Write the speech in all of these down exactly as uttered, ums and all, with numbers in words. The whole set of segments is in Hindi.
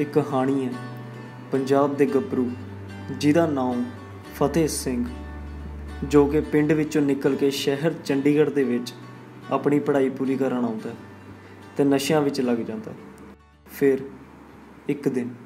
एक कहानी है पंजाब के गभरू जिहदा नाम फतेह सिंह, जो कि पिंड विचों निकल के शहर चंडीगढ़ दे विच अपनी पढ़ाई पूरी करन आउंदा है ते नशियां विच लग जाता है। फिर एक दिन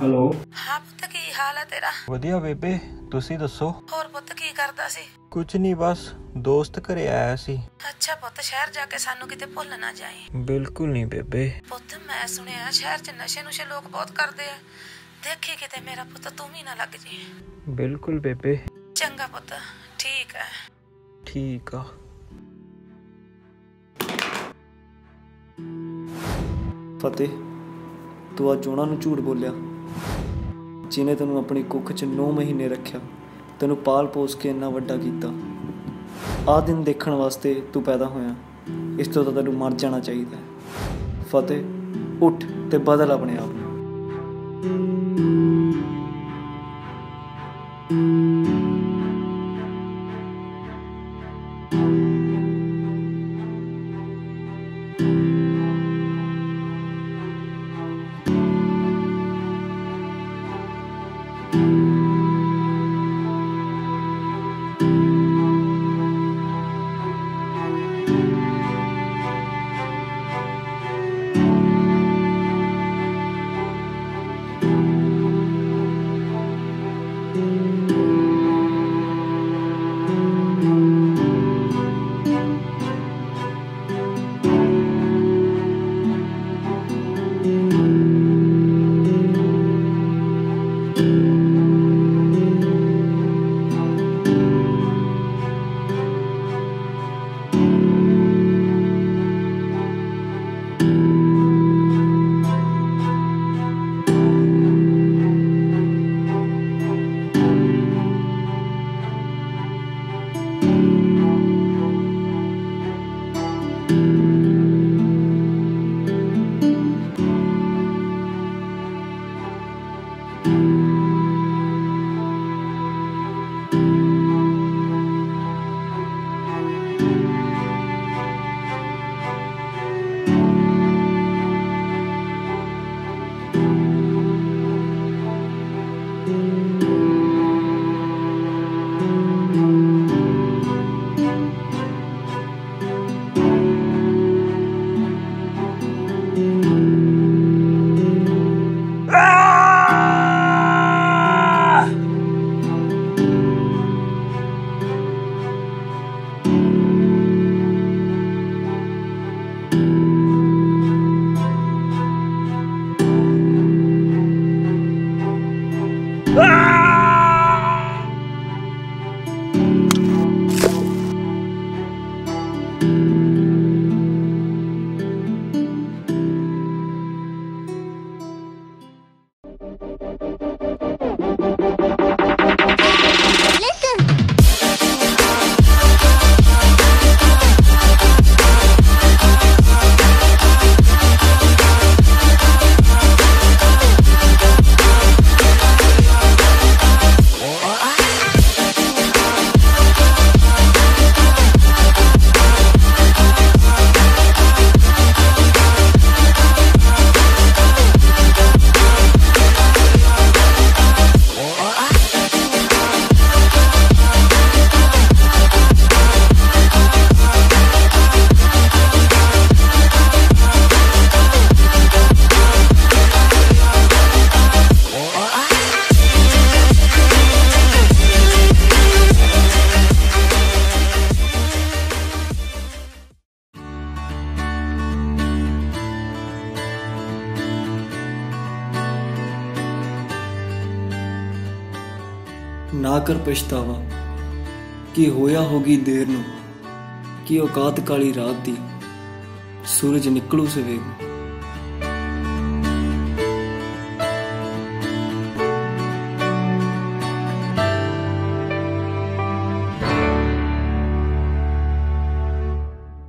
हेलो। हाँ पुत्त, की हाल है तेरा? वधिया बेबे, तुसी दसो? और पुत्त की करदा सी? कुछ नहीं, बस दोस्त घरे आया सी। अच्छा पुत्त, शहर जाके सानू किते भुल ना जाए। बिल्कुल नहीं बेबे। पुत्त मैं सुनिया शहर च नशे नुशे लोग बहुत करदे आ, देखी किते मेरा पुत्त तू भी ना लग जाए। बिल्कुल बेबे। चंगा पुत्त, ठीक है। ठीक है। फतेह, तू आज उन्हां नूं झूठ बोलिया जिन्हें तेनों अपनी कुख च नौ महीने रखा, तेनों पाल पोस के इन्ना वड्डा कीता। आ दिन देखण वास्ते तू पैदा होया, इस तों तां तेनों मर जाना चाहिए। फतेह उठ ते बदल अपने आप। ना कर पछतावा कि होया होगी देर नूं, कि औकात काली रात दी, सूरज निकलू सवेग।